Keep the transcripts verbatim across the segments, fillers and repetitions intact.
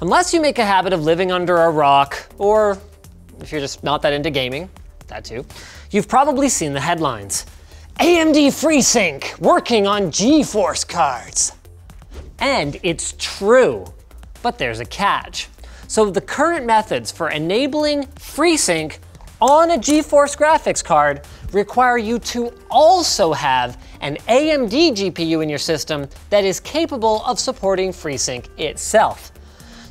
Unless you make a habit of living under a rock, or if you're just not that into gaming, that too, you've probably seen the headlines. A M D FreeSync working on GeForce cards. And it's true, but there's a catch. So the current methods for enabling FreeSync on a GeForce graphics card require you to also have an A M D G P U in your system that is capable of supporting FreeSync itself.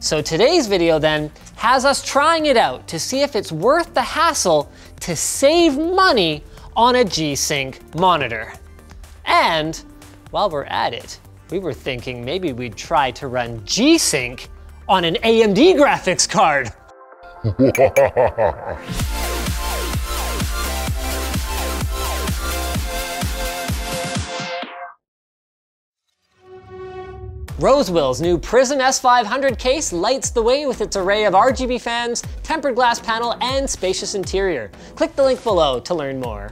So today's video then has us trying it out to see if it's worth the hassle to save money on a G-Sync monitor. And while we're at it, we were thinking maybe we'd try to run G-Sync on an A M D graphics card. Rosewill's new Prism S five hundred case lights the way with its array of R G B fans, tempered glass panel, and spacious interior. Click the link below to learn more.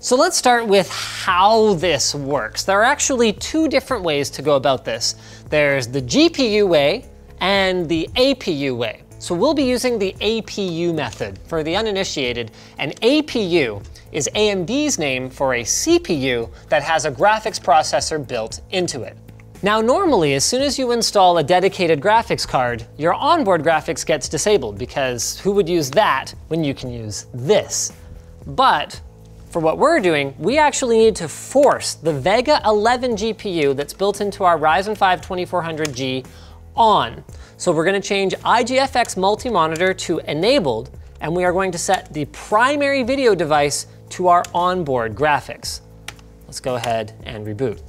So let's start with how this works. There are actually two different ways to go about this. There's the G P U way and the A P U way. So we'll be using the A P U method. For the uninitiated, an A P U is A M D's name for a C P U that has a graphics processor built into it. Now, normally, as soon as you install a dedicated graphics card, your onboard graphics gets disabled because who would use that when you can use this? But for what we're doing, we actually need to force the Vega eleven G P U that's built into our Ryzen five twenty-four hundred G on. So we're gonna change I G F X multi-monitor to enabled, and we are going to set the primary video device to our onboard graphics. Let's go ahead and reboot.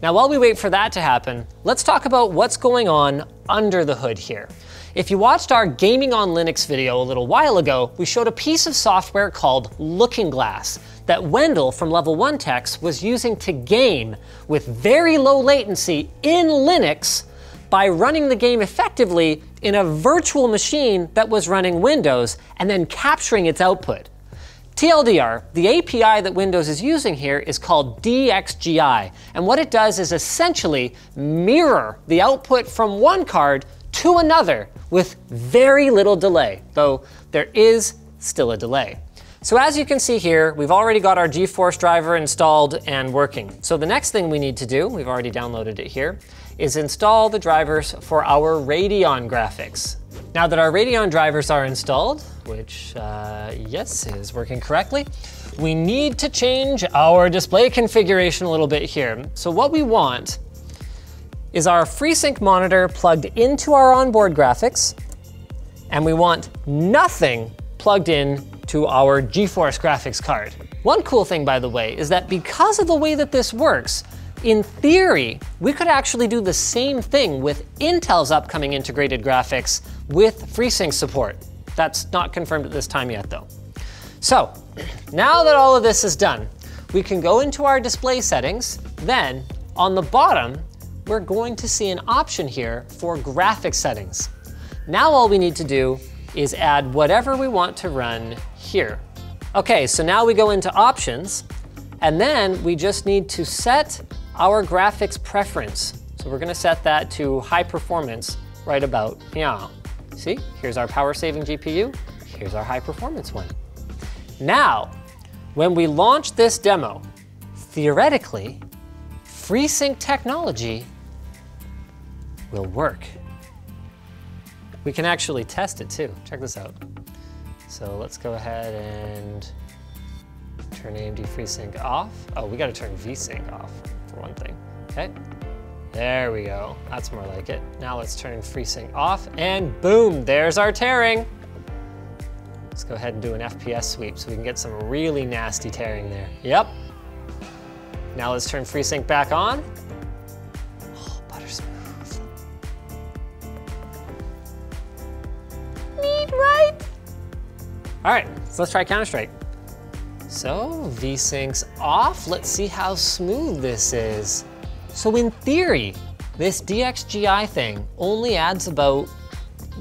Now, while we wait for that to happen, let's talk about what's going on under the hood here. If you watched our Gaming on Linux video a little while ago, we showed a piece of software called Looking Glass that Wendell from Level One Techs was using to game with very low latency in Linux by running the game effectively in a virtual machine that was running Windows and then capturing its output. T L D R, the A P I that Windows is using here is called D X G I, and what it does is essentially mirror the output from one card to another with very little delay, though there is still a delay. So as you can see here, we've already got our GeForce driver installed and working. So the next thing we need to do, we've already downloaded it here, is install the drivers for our Radeon graphics. Now that our Radeon drivers are installed, which, uh, yes, is working correctly, we need to change our display configuration a little bit here. So what we want is our FreeSync monitor plugged into our onboard graphics, and we want nothing plugged in to our GeForce graphics card. One cool thing, by the way, is that because of the way that this works, in theory, we could actually do the same thing with Intel's upcoming integrated graphics with FreeSync support. That's not confirmed at this time yet, though. So now that all of this is done, we can go into our display settings. Then on the bottom, we're going to see an option here for graphics settings. Now all we need to do is add whatever we want to run here. Okay, so now we go into options, and then we just need to set our graphics preference. So we're gonna set that to high performance right about now. See, here's our power saving G P U, here's our high performance one. Now, when we launch this demo, theoretically, FreeSync technology will work. We can actually test it too, check this out. So let's go ahead and turn A M D FreeSync off. Oh, we gotta turn VSync off. For one thing, okay? There we go, that's more like it. Now let's turn FreeSync off and boom, there's our tearing. Let's go ahead and do an F P S sweep so we can get some really nasty tearing there. Yep. Now let's turn FreeSync back on. Oh, butter smooth. Neat, right? All right, so let's try Counter-Strike. So VSync's off, let's see how smooth this is. So in theory, this D X G I thing only adds about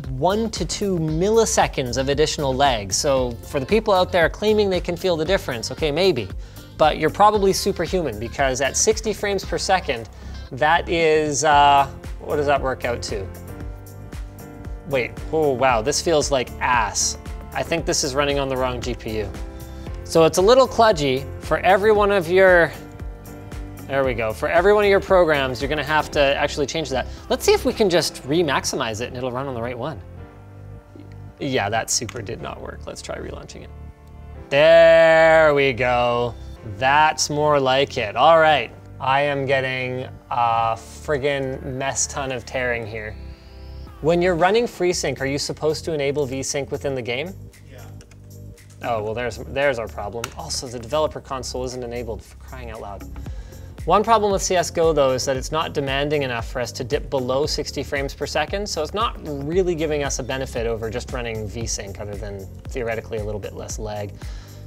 one to two milliseconds of additional lag. So for the people out there claiming they can feel the difference, okay, maybe, but you're probably superhuman because at sixty frames per second, that is, uh, what does that work out to? Wait, oh wow, this feels like ass. I think this is running on the wrong G P U. So it's a little kludgy. For every one of your, there we go. For every one of your programs, you're gonna have to actually change that. Let's see if we can just re-maximize it and it'll run on the right one. Yeah, that super did not work. Let's try relaunching it. There we go. That's more like it. All right, I am getting a friggin' mess ton of tearing here. When you're running FreeSync, are you supposed to enable VSync within the game? Yeah. Oh, well, there's, there's our problem. Also, the developer console isn't enabled, for crying out loud. One problem with C S G O, though, is that it's not demanding enough for us to dip below sixty frames per second, so it's not really giving us a benefit over just running VSync, other than theoretically a little bit less lag.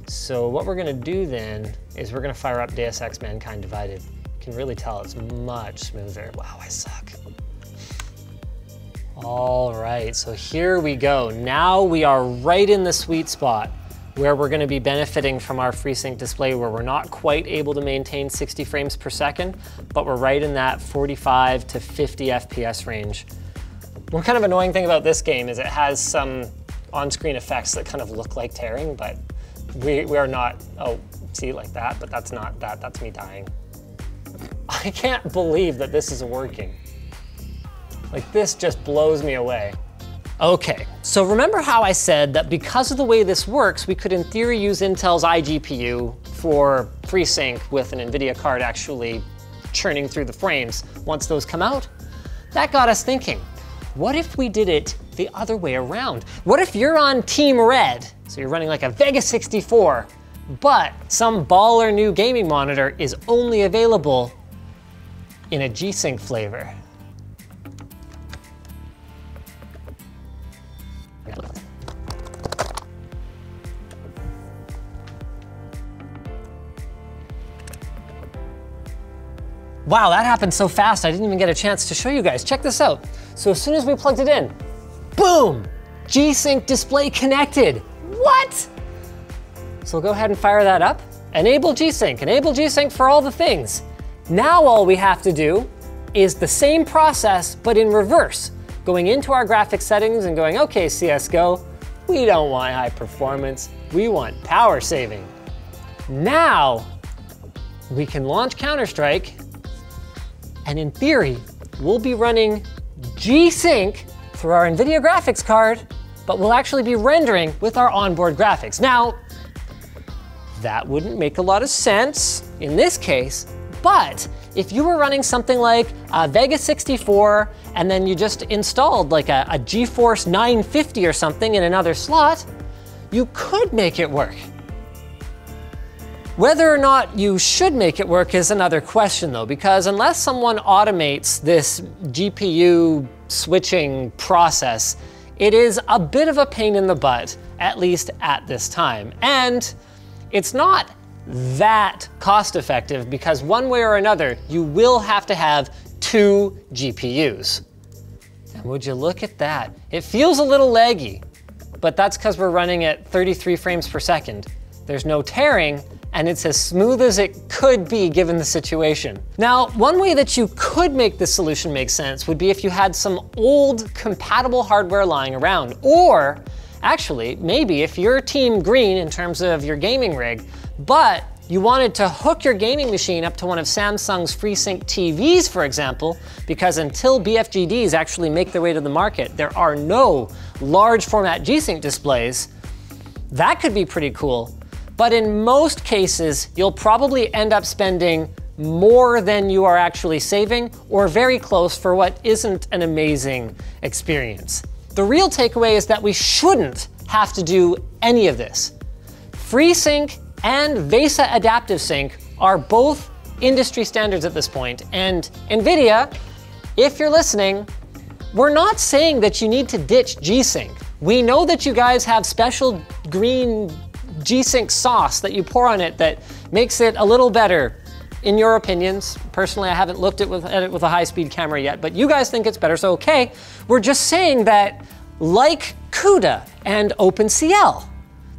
So what we're gonna do then is we're gonna fire up Deus Ex Mankind Divided. You can really tell it's much smoother. Wow, I suck. All right, so here we go. Now we are right in the sweet spot where we're gonna be benefiting from our FreeSync display, where we're not quite able to maintain sixty frames per second, but we're right in that forty-five to fifty F P S range. One kind of annoying thing about this game is it has some on-screen effects that kind of look like tearing, but we, we are not, oh, see, like that, but that's not that, that's me dying. I can't believe that this is working. Like, this just blows me away. Okay, so remember how I said that because of the way this works, we could in theory use Intel's iGPU for FreeSync with an Nvidia card actually churning through the frames once those come out? That got us thinking, what if we did it the other way around? What if you're on Team Red, so you're running like a Vega sixty-four, but some baller new gaming monitor is only available in a G-Sync flavor? Wow, that happened so fast, I didn't even get a chance to show you guys. Check this out. So as soon as we plugged it in, boom, G-Sync display connected. What? So we'll go ahead and fire that up. Enable G-Sync, enable G-Sync for all the things. Now all we have to do is the same process, but in reverse, going into our graphics settings and going, okay, C S G O, we don't want high performance, we want power saving. Now, we can launch Counter-Strike, and in theory, we'll be running G-Sync through our Nvidia graphics card, but we'll actually be rendering with our onboard graphics. Now, that wouldn't make a lot of sense in this case, but if you were running something like a Vega sixty-four, and then you just installed like a, a GeForce nine fifty or something in another slot, you could make it work. Whether or not you should make it work is another question though, because unless someone automates this G P U switching process, it is a bit of a pain in the butt, at least at this time. And it's not that cost effective because one way or another, you will have to have two G P Us. And would you look at that? It feels a little laggy, but that's because we're running at thirty-three frames per second. There's no tearing, and it's as smooth as it could be given the situation. Now, one way that you could make this solution make sense would be if you had some old compatible hardware lying around, or actually, maybe if you're Team Green in terms of your gaming rig, but you wanted to hook your gaming machine up to one of Samsung's FreeSync T Vs, for example, because until B F G Ds actually make their way to the market, there are no large format G-Sync displays. That could be pretty cool. But in most cases, you'll probably end up spending more than you are actually saving or very close for what isn't an amazing experience. The real takeaway is that we shouldn't have to do any of this. FreeSync and VESA Adaptive Sync are both industry standards at this point. And Nvidia, if you're listening, we're not saying that you need to ditch G-Sync. We know that you guys have special green G-Sync sauce that you pour on it that makes it a little better, in your opinions. Personally, I haven't looked at it with a high-speed camera yet, but you guys think it's better, so okay. We're just saying that, like CUDA and OpenCL,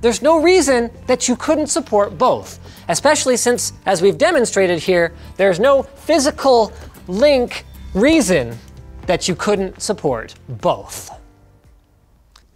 there's no reason that you couldn't support both, especially since, as we've demonstrated here, there's no physical link reason that you couldn't support both.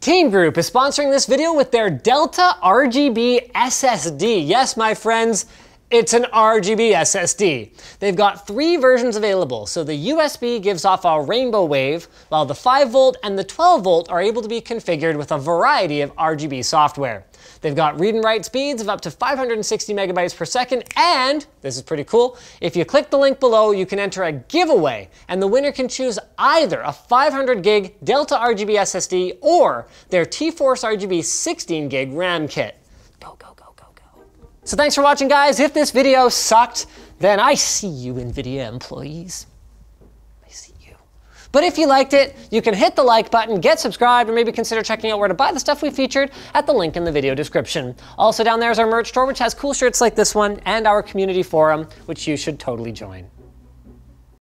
Team Group is sponsoring this video with their Delta R G B S S D. Yes, my friends, it's an R G B S S D. They've got three versions available. So the U S B gives off a rainbow wave, while the five volt and the twelve volt are able to be configured with a variety of R G B software. They've got read and write speeds of up to five hundred sixty megabytes per second, and this is pretty cool, if you click the link below, you can enter a giveaway, and the winner can choose either a five hundred gig Delta R G B S S D or their T-Force R G B sixteen gig RAM kit. Go, go, go, go, go. So thanks for watching, guys. If this video sucked, then I see you, Nvidia employees. But if you liked it, you can hit the like button, get subscribed, or maybe consider checking out where to buy the stuff we featured at the link in the video description. Also down there is our merch store, which has cool shirts like this one, and our community forum, which you should totally join.